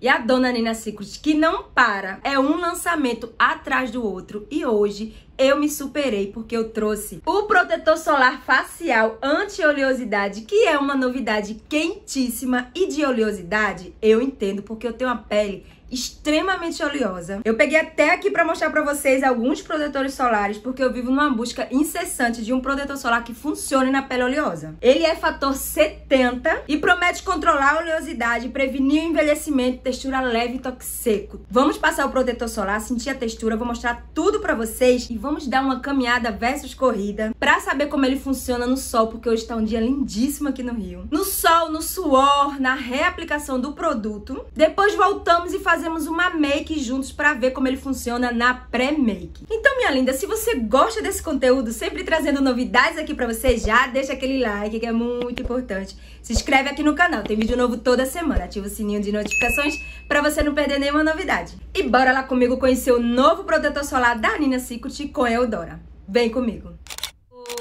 E a dona Niina Secrets, que não para, é um lançamento atrás do outro. E hoje eu me superei porque eu trouxe o protetor solar facial anti-oleosidade, que é uma novidade quentíssima. E de oleosidade eu entendo, porque eu tenho uma pele extremamente oleosa. Eu peguei até aqui pra mostrar pra vocês alguns protetores solares, porque eu vivo numa busca incessante de um protetor solar que funcione na pele oleosa. Ele é fator 70 e promete controlar a oleosidade, prevenir o envelhecimento, textura leve e toque seco. Vamos passar o protetor solar, sentir a textura, vou mostrar tudo pra vocês e vamos dar uma caminhada versus corrida pra saber como ele funciona no sol, porque hoje tá um dia lindíssimo aqui no Rio. No sol, no suor, na reaplicação do produto. Depois voltamos e fazemos uma make juntos para ver como ele funciona na pré-make. Então, minha linda, se você gosta desse conteúdo, sempre trazendo novidades aqui para você, já deixa aquele like que é muito importante. Se inscreve aqui no canal, tem vídeo novo toda semana. Ativa o sininho de notificações para você não perder nenhuma novidade. E bora lá comigo conhecer o novo protetor solar da Niina Secrets com Eudora. Vem comigo.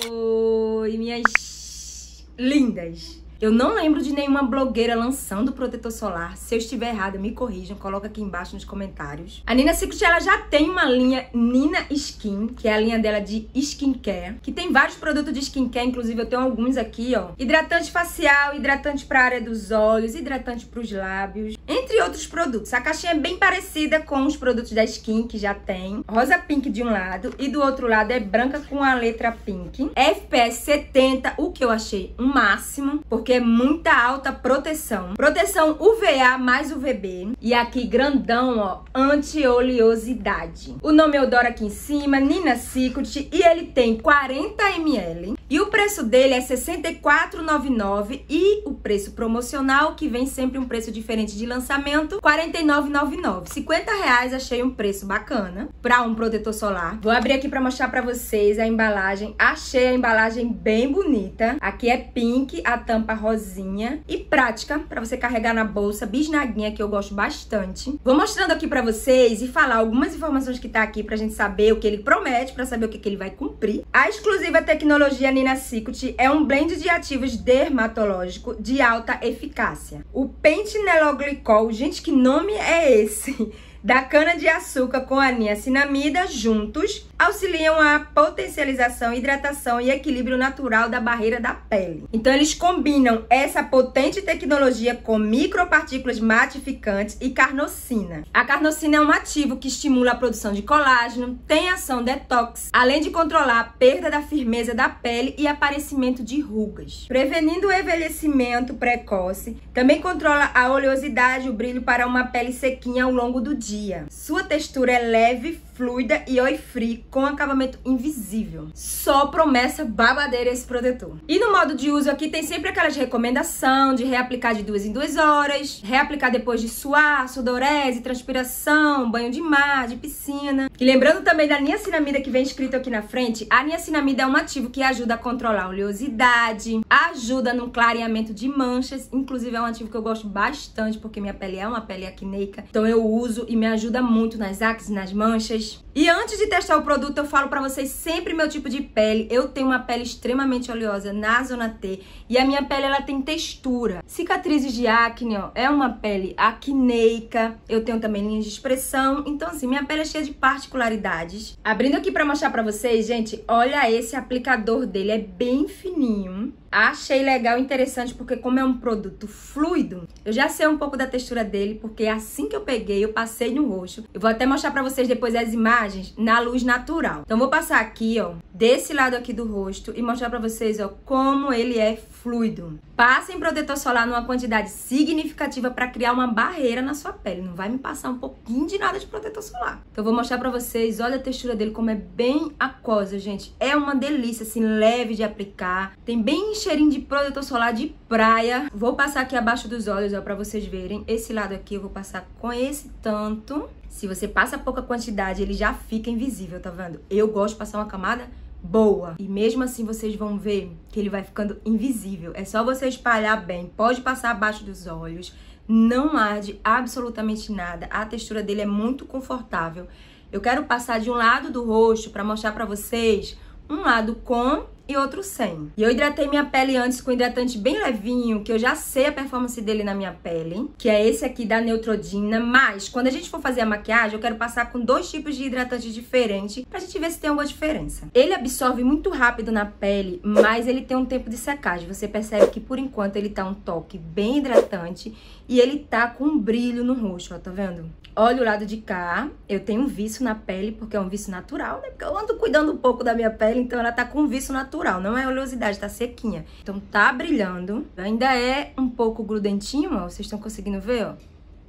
Oi, minhas lindas. Eu não lembro de nenhuma blogueira lançando protetor solar. Se eu estiver errada, me corrijam, coloca aqui embaixo nos comentários. A Niina Secrets, ela já tem uma linha Niina Skin, que é a linha dela de skincare, que tem vários produtos de skincare, inclusive eu tenho alguns aqui, ó. Hidratante facial, hidratante para a área dos olhos, hidratante para os lábios, entre outros produtos. A caixinha é bem parecida com os produtos da Skin, que já tem rosa pink de um lado e do outro lado é branca com a letra pink. FPS 70, o que eu achei um máximo, porque é muita alta proteção. Proteção UVA mais UVB. E aqui grandão, ó, anti-oleosidade. O nome é Eudora aqui em cima, Niina Secrets. E ele tem 40 ml. E o preço dele é R$ 64,99. E o preço promocional, que vem sempre um preço diferente de lançamento, R$ 49,99. R$ 50,00, achei um preço bacana para um protetor solar. Vou abrir aqui para mostrar para vocês a embalagem. Achei a embalagem bem bonita. Aqui é pink, a tampa rosinha e prática para você carregar na bolsa, bisnaguinha, que eu gosto bastante. Vou mostrando aqui para vocês e falar algumas informações que tá aqui pra gente saber o que ele promete, para saber o que ele vai cumprir. A exclusiva tecnologia Niina Secrets é um blend de ativos dermatológico de alta eficácia. O pentineloglicol, gente, que nome é esse? Da cana-de-açúcar com a niacinamida juntos auxiliam a potencialização, hidratação e equilíbrio natural da barreira da pele. Então eles combinam essa potente tecnologia com micropartículas matificantes e carnosina. A carnosina é um ativo que estimula a produção de colágeno, tem ação detox, além de controlar a perda da firmeza da pele e aparecimento de rugas, prevenindo o envelhecimento precoce. Também controla a oleosidade e o brilho para uma pele sequinha ao longo do dia. Sua textura é leve, fluida e oil-free com acabamento invisível. Só promessa babadeira esse protetor. E no modo de uso aqui tem sempre aquelas recomendações de reaplicar de 2 em 2 horas, reaplicar depois de suar, sudorese, transpiração, banho de mar, de piscina. E lembrando também da niacinamida que vem escrito aqui na frente, a niacinamida é um ativo que ajuda a controlar a oleosidade, ajuda no clareamento de manchas, inclusive é um ativo que eu gosto bastante porque minha pele é uma pele acneica, então eu uso e me ajuda muito nas acnes e nas manchas. E antes de testar o produto, eu falo pra vocês sempre meu tipo de pele. Eu tenho uma pele extremamente oleosa na zona T e a minha pele, ela tem textura. Cicatrizes de acne, ó, é uma pele acneica. Eu tenho também linhas de expressão. Então, assim, minha pele é cheia de particularidades. Abrindo aqui pra mostrar pra vocês, gente, olha esse aplicador dele. É bem fininho. Achei legal e interessante porque como é um produto fluido, eu já sei um pouco da textura dele, porque assim que eu peguei, eu passei no roxo. Eu vou até mostrar pra vocês depois as imagens na luz natural. Então vou passar aqui, ó, desse lado aqui do rosto e mostrar pra vocês, ó, como ele é fluido. Passem protetor solar numa quantidade significativa pra criar uma barreira na sua pele. Não vai me passar um pouquinho de nada de protetor solar. Então vou mostrar pra vocês, olha a textura dele, como é bem aquosa, gente. É uma delícia, assim, leve de aplicar. Tem bem cheirinho de protetor solar de praia. Vou passar aqui abaixo dos olhos, ó, pra vocês verem. Esse lado aqui eu vou passar com esse tanto. Se você passa pouca quantidade, ele já fica invisível, tá vendo? Eu gosto de passar uma camada boa. E mesmo assim vocês vão ver que ele vai ficando invisível. É só você espalhar bem. Pode passar abaixo dos olhos. Não arde absolutamente nada. A textura dele é muito confortável. Eu quero passar de um lado do rosto pra mostrar pra vocês um lado com e outro sem. E eu hidratei minha pele antes com um hidratante bem levinho, que eu já sei a performance dele na minha pele, que é esse aqui da Neutrogena. Mas quando a gente for fazer a maquiagem, eu quero passar com dois tipos de hidratante diferente pra gente ver se tem alguma diferença. Ele absorve muito rápido na pele, mas ele tem um tempo de secagem. Você percebe que por enquanto ele tá um toque bem hidratante e ele tá com um brilho no rosto, ó, tá vendo? Olha o lado de cá, eu tenho um vício na pele, porque é um vício natural, né? Porque eu ando cuidando um pouco da minha pele, então ela tá com um vício natural, não é oleosidade, tá sequinha. Então tá brilhando, ainda é um pouco grudentinho, ó, vocês estão conseguindo ver, ó?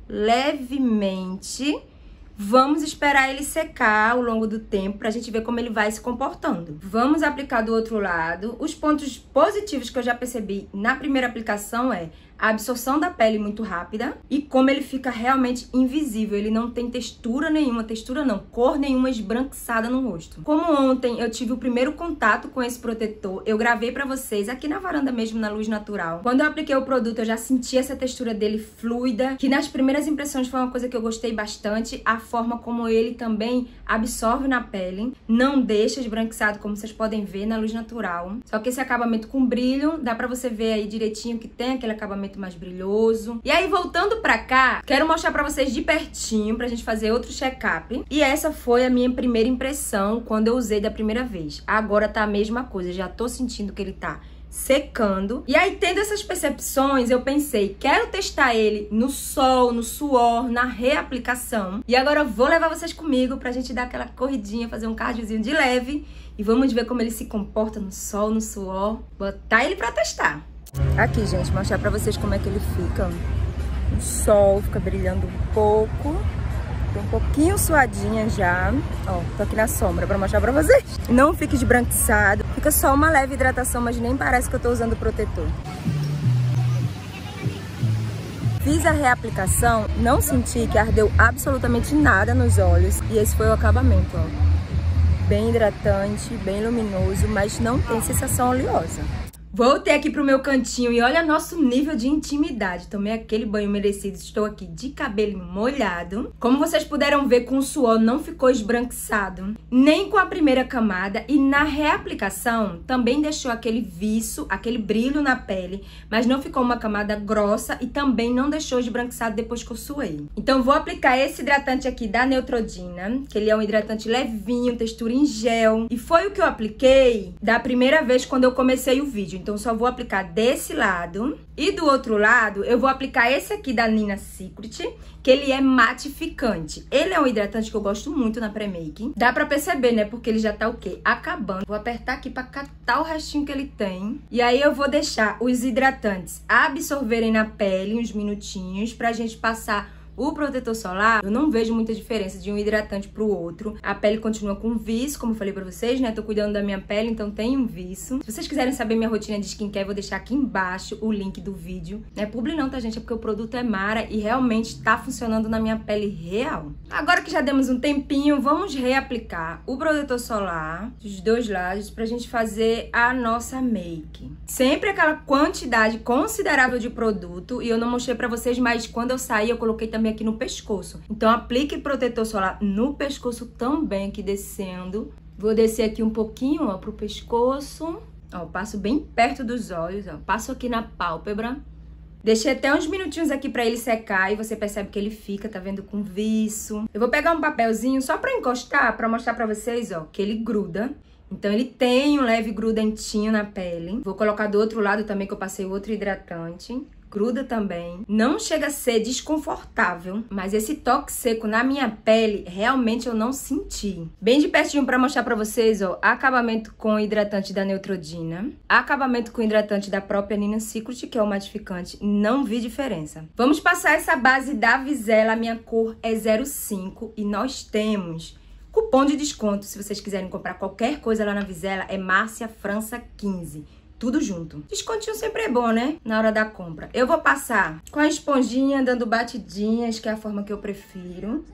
Levemente. Vamos esperar ele secar ao longo do tempo pra gente ver como ele vai se comportando. Vamos aplicar do outro lado. Os pontos positivos que eu já percebi na primeira aplicação é a absorção da pele muito rápida e como ele fica realmente invisível. Ele não tem textura nenhuma, textura não, cor nenhuma esbranquiçada no rosto. Como ontem eu tive o primeiro contato com esse protetor, eu gravei pra vocês aqui na varanda mesmo, na luz natural. Quando eu apliquei o produto, eu já senti essa textura dele fluida, que nas primeiras impressões foi uma coisa que eu gostei bastante. A forma como ele também absorve na pele, não deixa esbranquiçado, como vocês podem ver, na luz natural. Só que esse acabamento com brilho, dá pra você ver aí direitinho que tem aquele acabamento mais brilhoso. E aí, voltando pra cá, quero mostrar pra vocês de pertinho, pra gente fazer outro check-up. E essa foi a minha primeira impressão quando eu usei da primeira vez. Agora tá a mesma coisa, já tô sentindo que ele tá secando. E aí, tendo essas percepções, eu pensei, quero testar ele no sol, no suor, na reaplicação. E agora eu vou levar vocês comigo pra gente dar aquela corridinha, fazer um cardiozinho de leve. E vamos ver como ele se comporta no sol, no suor. Botar ele pra testar. Aqui, gente, mostrar pra vocês como é que ele fica. O sol fica brilhando um pouco. Tô um pouquinho suadinha já. Ó, tô aqui na sombra pra mostrar pra vocês. Não fica esbranquiçado. Fica só uma leve hidratação, mas nem parece que eu tô usando protetor. Fiz a reaplicação, não senti que ardeu absolutamente nada nos olhos. E esse foi o acabamento, ó. Bem hidratante, bem luminoso, mas não tem sensação oleosa. Voltei aqui pro meu cantinho e olha nosso nível de intimidade. Tomei aquele banho merecido, estou aqui de cabelo molhado. Como vocês puderam ver, com o suor não ficou esbranquiçado, nem com a primeira camada. E na reaplicação também deixou aquele viço, aquele brilho na pele, mas não ficou uma camada grossa e também não deixou esbranquiçado depois que eu suei. Então vou aplicar esse hidratante aqui da Neutrogena, que ele é um hidratante levinho, textura em gel. E foi o que eu apliquei da primeira vez quando eu comecei o vídeo. Então, só vou aplicar desse lado. E do outro lado, eu vou aplicar esse aqui da Niina Secrets, que ele é matificante. Ele é um hidratante que eu gosto muito na pré-make. Dá pra perceber, né? Porque ele já tá o quê? Acabando. Vou apertar aqui pra catar o restinho que ele tem. E aí, eu vou deixar os hidratantes absorverem na pele uns minutinhos pra gente passar o protetor solar. Eu não vejo muita diferença de um hidratante pro outro. A pele continua com viço, como eu falei pra vocês, né? Tô cuidando da minha pele, então tem um viço. Se vocês quiserem saber minha rotina de skincare, vou deixar aqui embaixo o link do vídeo. Não é publi não, tá, gente? É porque o produto é mara e realmente tá funcionando na minha pele real. Agora que já demos um tempinho, vamos reaplicar o protetor solar dos dois lados pra gente fazer a nossa make. Sempre aquela quantidade considerável de produto. E eu não mostrei pra vocês, mas quando eu saí, eu coloquei também aqui no pescoço. Então aplique protetor solar no pescoço também, aqui descendo. Vou descer aqui um pouquinho, ó, pro pescoço. Ó, passo bem perto dos olhos, ó. Passo aqui na pálpebra. Deixei até uns minutinhos aqui pra ele secar e você percebe que ele fica, tá vendo, com viço. Eu vou pegar um papelzinho só pra encostar, pra mostrar pra vocês, ó, que ele gruda. Então ele tem um leve grudentinho na pele. Vou colocar do outro lado também, que eu passei outro hidratante. Gruda também. Não chega a ser desconfortável, mas esse toque seco na minha pele, realmente eu não senti. Bem de pertinho pra mostrar pra vocês, ó, acabamento com hidratante da Neutrogena, acabamento com hidratante da própria Niina Secrets, que é o matificante, não vi diferença. Vamos passar essa base da Vizzela, a minha cor é 05 e nós temos cupom de desconto, se vocês quiserem comprar qualquer coisa lá na Vizzela, é Márcia França 15. Tudo junto. Descontinho sempre é bom, né? Na hora da compra. Eu vou passar com a esponjinha, dando batidinhas, que é a forma que eu prefiro.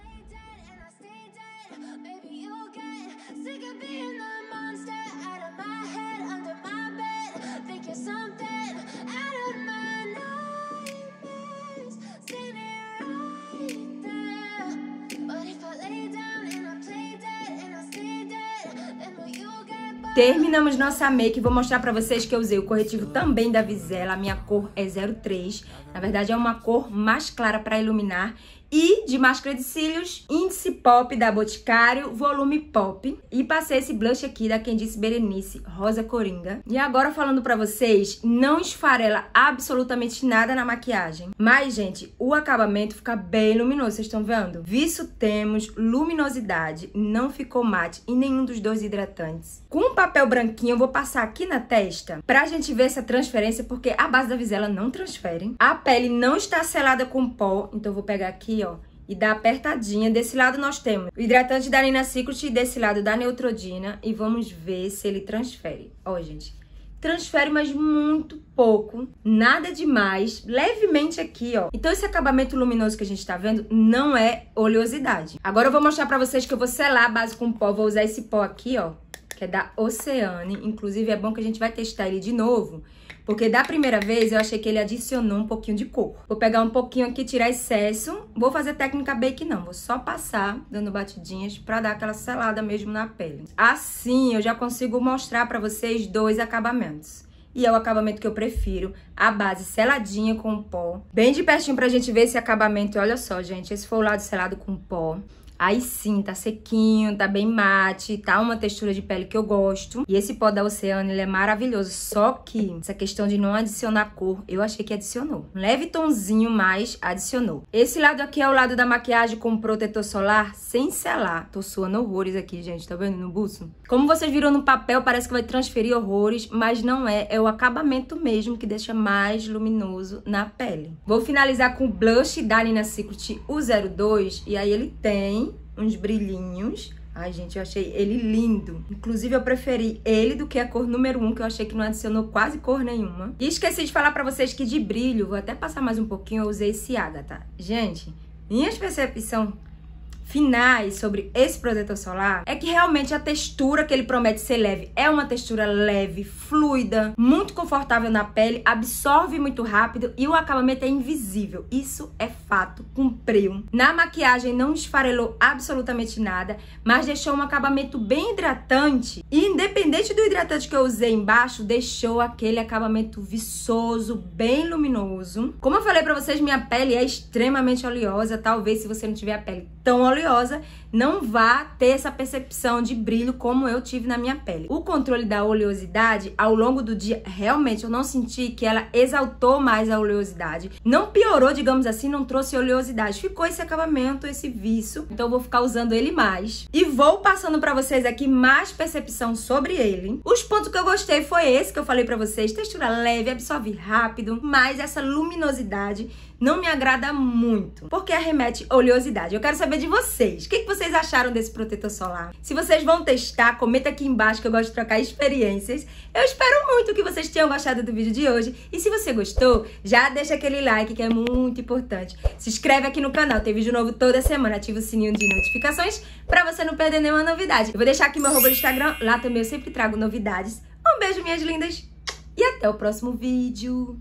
Terminamos nossa make, vou mostrar pra vocês que eu usei o corretivo também da Vizzela, a minha cor é 03, na verdade é uma cor mais clara pra iluminar. E de máscara de cílios, Intense Pop da Boticário, volume Pop. E passei esse blush aqui da Quem Disse Berenice, rosa coringa. E agora falando pra vocês, não esfarela absolutamente nada na maquiagem. Mas, gente, o acabamento fica bem luminoso, vocês estão vendo? Visto temos luminosidade, não ficou mate em nenhum dos dois hidratantes. Com um papel branquinho, eu vou passar aqui na testa pra gente ver essa transferência, porque a base da Vizzela não transfere. A pele não está selada com pó, então eu vou pegar aqui, ó, e dá apertadinha. Desse lado nós temos o hidratante da Niina Secrets e desse lado da Neutrogena. E vamos ver se ele transfere. Ó, gente, transfere, mas muito pouco. Nada demais. Levemente aqui, ó. Então esse acabamento luminoso que a gente tá vendo não é oleosidade. Agora eu vou mostrar pra vocês que eu vou selar a base com pó. Vou usar esse pó aqui, ó, que é da Oceane. Inclusive é bom que a gente vai testar ele de novo, porque da primeira vez eu achei que ele adicionou um pouquinho de cor. Vou pegar um pouquinho aqui, tirar excesso. Vou fazer técnica bake não, vou só passar dando batidinhas pra dar aquela selada mesmo na pele. Assim eu já consigo mostrar pra vocês dois acabamentos. E é o acabamento que eu prefiro, a base seladinha com pó. Bem de pertinho pra gente ver esse acabamento. Olha só, gente, esse foi o lado selado com pó. Aí sim, tá sequinho, tá bem mate, tá uma textura de pele que eu gosto. E esse pó da Oceane, ele é maravilhoso, só que essa questão de não adicionar cor, eu achei que adicionou. Um leve tonzinho, mas adicionou. Esse lado aqui é o lado da maquiagem com protetor solar sem selar. Tô suando horrores aqui, gente, tá vendo no buço? Como vocês viram no papel, parece que vai transferir horrores, mas não é, é o acabamento mesmo que deixa mais luminoso na pele. Vou finalizar com o blush da Niina Secrets, o 02, e aí ele tem uns brilhinhos. Ai, gente, eu achei ele lindo. Inclusive, eu preferi ele do que a cor número 1, que eu achei que não adicionou quase cor nenhuma. E esqueci de falar pra vocês que de brilho, vou até passar mais um pouquinho, eu usei esse ágata. Gente, minhas percepções finais sobre esse protetor solar é que realmente a textura que ele promete ser leve é uma textura leve, fluida, muito confortável na pele, absorve muito rápido e o acabamento é invisível. Isso é fato, cumpriu. Na maquiagem não esfarelou absolutamente nada, mas deixou um acabamento bem hidratante e, independente do hidratante que eu usei embaixo, deixou aquele acabamento viçoso, bem luminoso. Como eu falei pra vocês, minha pele é extremamente oleosa. Talvez se você não tiver a pele tão oleosa, não vá ter essa percepção de brilho como eu tive na minha pele. O controle da oleosidade ao longo do dia, realmente eu não senti que ela exaltou mais a oleosidade. Não piorou, digamos assim, não trouxe oleosidade. Ficou esse acabamento, esse viço. Então eu vou ficar usando ele mais. E vou passando pra vocês aqui mais percepção sobre ele. Os pontos que eu gostei foi esse que eu falei pra vocês. Textura leve, absorve rápido, mas essa luminosidade não me agrada muito, porque arremete oleosidade. Eu quero saber de vocês, o que vocês acharam desse protetor solar? Se vocês vão testar, comenta aqui embaixo, que eu gosto de trocar experiências. Eu espero muito que vocês tenham gostado do vídeo de hoje. E se você gostou, já deixa aquele like, que é muito importante. Se inscreve aqui no canal, tem vídeo novo toda semana. Ativa o sininho de notificações pra você não perder nenhuma novidade. Eu vou deixar aqui meu arroba no Instagram, lá também eu sempre trago novidades. Um beijo, minhas lindas, e até o próximo vídeo.